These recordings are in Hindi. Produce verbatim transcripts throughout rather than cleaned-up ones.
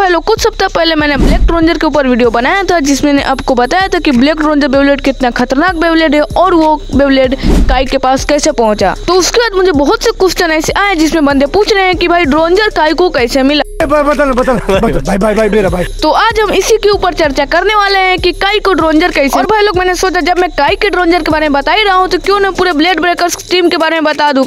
तो हेलो, कुछ सप्ताह पहले मैंने ब्लैक ड्रांजर के ऊपर वीडियो बनाया था जिसमें मैंने आपको बताया था कि ब्लैक ड्रांजर बेब्लेड कितना खतरनाक बेब्लेड है और वो बेब्लेड काई के पास कैसे पहुंचा। तो उसके बाद मुझे बहुत से क्वेश्चन ऐसे आए जिसमें बंदे पूछ रहे हैं कि भाई ड्रांजर काई को कैसे मिला। बतल, बतल, बतल, भाई, भाई, भाई, मेरा भाई। तो आज हम इसी के ऊपर चर्चा करने वाले हैं कि काई को ड्रांजर कैसे। और भाई लोग, मैंने सोचा जब मैं काई के ड्रांजर के बारे में बता ही रहा हूँ तो क्यों ना पूरे ब्लेड ब्रेकर्स टीम के बारे में बता दूँ।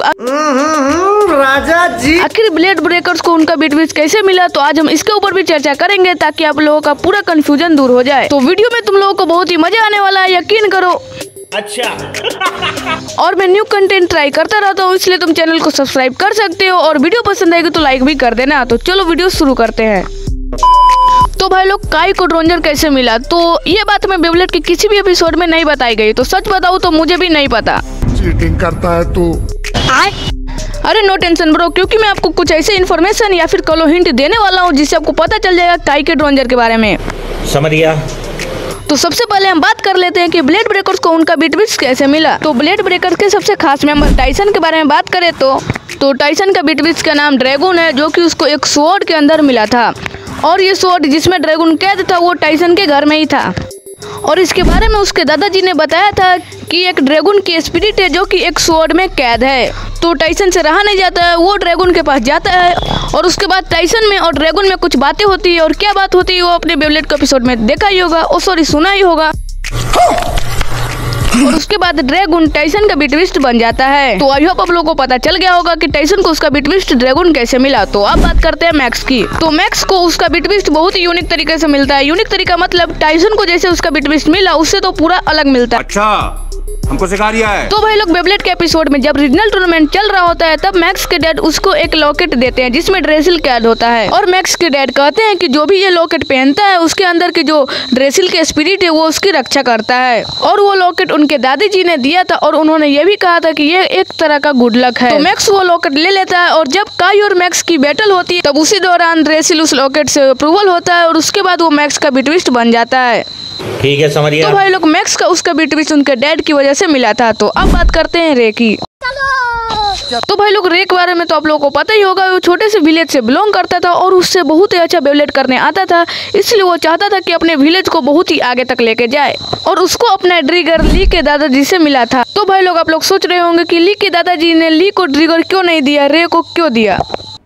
राजा जी, आखिर ब्लेड ब्रेकर्स को उनका बीटवीज कैसे मिला, तो आज हम इसके ऊपर भी चर्चा करेंगे ताकि आप लोगों का पूरा कंफ्यूजन दूर हो जाए। तो वीडियो में तुम लोगों को बहुत ही मजा आने वाला है, यकीन करो। अच्छा और मैं न्यू कंटेंट ट्राई करता रहता हूँ, इसलिए तुम चैनल को सब्सक्राइब कर सकते हो और वीडियो पसंद आएगी तो लाइक भी कर देना। तो चलो वीडियो शुरू करते हैं। तो भाई लोग, काई को ड्रांजर कैसे मिला, तो ये बात मैं बेब्लेड के किसी भी एपिसोड में नहीं बताई गई। तो सच बताऊँ तो मुझे भी नहीं पता। चीटिंग करता है तू। अरे नो टेंशन ब्रो, क्योंकि मैं आपको कुछ ऐसे इन्फॉर्मेशन या फिर कलो हिंट देने वाला हूँ जिससे आपको पता चल जाएगा काई के ड्रांजर के बारे में। समझ गया। तो सबसे पहले हम बात कर लेते हैं कि ब्लेड ब्रेकर्स को उनका बीटविच कैसे मिला। तो ब्लेड ब्रेकर्स के सबसे खास मेंबर टाइसन के बारे में बात करें तो तो टाइसन का बीटविच का नाम ड्रैगून है, जो कि उसको एक स्वॉर्ड के अंदर मिला था। और ये स्वॉर्ड जिसमें ड्रैगून कैद था वो टाइसन के घर में ही था। और इसके बारे में उसके दादाजी ने बताया था कि एक ड्रैगून की स्पिरिट है जो कि एक स्वॉर्ड में कैद है। तो टाइसन से रहा नहीं जाता है, वो ड्रैगून के पास जाता है और उसके बाद टाइसन में और ड्रैगून में कुछ बातें होती है। और क्या बात होती है वो अपने बेब्लेड के एपिसोड में देखा ही होगा, और सॉरी सुना ही होगा। और उसके बाद ड्रैगून टाइसन का बीटविस्ट बन जाता है। तो आई होप आप लोगों को पता चल गया होगा कि टाइसन को उसका बीटविस्ट ड्रैगून कैसे मिला। तो अब बात करते हैं मैक्स की। तो मैक्स को उसका बीटविस्ट बहुत ही यूनिक तरीके से मिलता है। यूनिक तरीका मतलब टाइसन को जैसे उसका बीटविस्ट मिला उससे तो पूरा अलग मिलता है। अच्छा, हमको सिखा दिया है। तो भाई लोग, बेब्लेड के एपिसोड में जब रीजनल टूर्नामेंट चल रहा होता है तब मैक्स के डैड उसको एक लॉकेट देते हैं जिसमें ड्रेसिल कैद होता है। और मैक्स के डैड कहते हैं कि जो भी ये लॉकेट पहनता है उसके अंदर की जो ड्रेसिल के स्पिरिट है वो उसकी रक्षा करता है। और वो लॉकेट उनके दादी जी ने दिया था और उन्होंने ये भी कहा था कि ये एक तरह का गुड लक है। तो मैक्स वो लॉकेट ले लेता है और जब काई और मैक्स की बैटल होती है तब उसी दौरान ड्रेसिल उस लॉकेट से अप्रूवल होता है और उसके बाद वो मैक्स का बीटविस्ट बन जाता है। ठीक है, समझ गया। तो भाई लोग, मैक्स का उसका बीटविच उनके डैड की वजह से मिला था। तो अब बात करते हैं रे की। तो भाई लोग, रे के बारे में तो आप लोगों को पता ही होगा। वो छोटे से विलेज से बिलोंग करता था और उससे बहुत ही अच्छा बेब्लेड करने आता था, इसलिए वो चाहता था कि अपने विलेज को बहुत ही आगे तक लेके जाए। और उसको अपने ड्रिगर ली के दादाजी से मिला था। तो भाई लोग, आप लोग सोच रहे होंगे कि ली के दादाजी ने ली को ड्रिगर क्यों नहीं दिया, रे को क्यों दिया।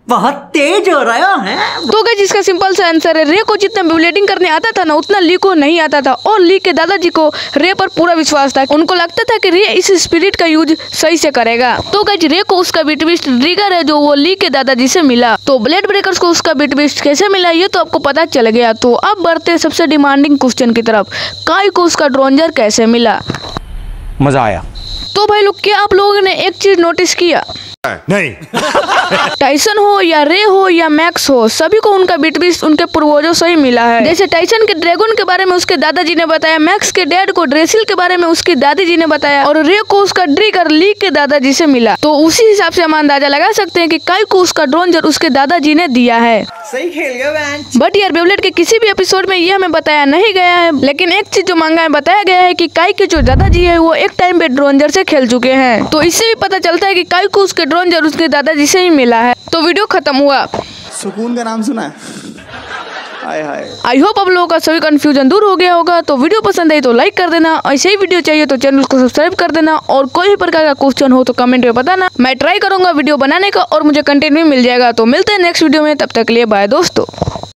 बहुत तेज हो रहा है। तो गाइस, इसका सिंपल सा आंसर है, रे को जितना बेब्लेडिंग करने आता था ना उतना ली को नहीं आता था। और ली के दादाजी को रे पर पूरा विश्वास था। उनको लगता था कि रे इस स्पिरिट का यूज सही से करेगा। तो गाइस, रे को उसका बीटविस्ट ड्रिगर है जो वो ली के दादाजी से मिला। तो ब्लेड ब्रेकर्स को उसका बीटविस्ट कैसे मिला ये तो आपको पता चल गया। तो अब बढ़ते सबसे डिमांडिंग क्वेश्चन की तरफ, काई को उसका ड्रांजर कैसे मिला। मजा आया। तो भाई लोग, क्या आप लोगों ने एक चीज नोटिस किया? नहीं। टाइसन हो या रे हो या मैक्स हो, सभी को उनका बीटविस्ट उनके पूर्वजों से ही मिला है। जैसे टाइसन के ड्रैगून के बारे में उसके दादाजी ने बताया, मैक्स के डैड को ड्रेसिल के बारे में उसकी दादी जी ने बताया और रे को उसका ड्रिगर ली के दादाजी से मिला। तो उसी हिसाब से हम अंदाजा लगा सकते हैं कि काई को उसका ड्रांजर उसके दादाजी ने दिया है। सही खेल गया। बट यार, बेब्लेड के किसी भी एपिसोड में ये हमें बताया नहीं गया है, लेकिन एक चीज जो मांगा है बताया गया है कि काई के जो दादाजी है वो एक टाइम पे ड्रांजर से खेल चुके हैं। तो इससे भी पता चलता है कि काई को उसके ड्रांजर उसके दादाजी से ही मिला है। तो वीडियो खत्म हुआ। सुकून का नाम सुना है। आई होप आप लोगों का सभी कंफ्यूजन दूर हो गया होगा। तो वीडियो पसंद आई तो लाइक कर देना, ऐसे ही वीडियो चाहिए तो चैनल को सब्सक्राइब कर देना। और कोई भी प्रकार का क्वेश्चन हो तो कमेंट में बताना, मैं ट्राई करूंगा वीडियो बनाने का और मुझे कंटेंट भी मिल जाएगा। तो मिलते हैं नेक्स्ट वीडियो में, तब तक के लिए बाय दोस्तों।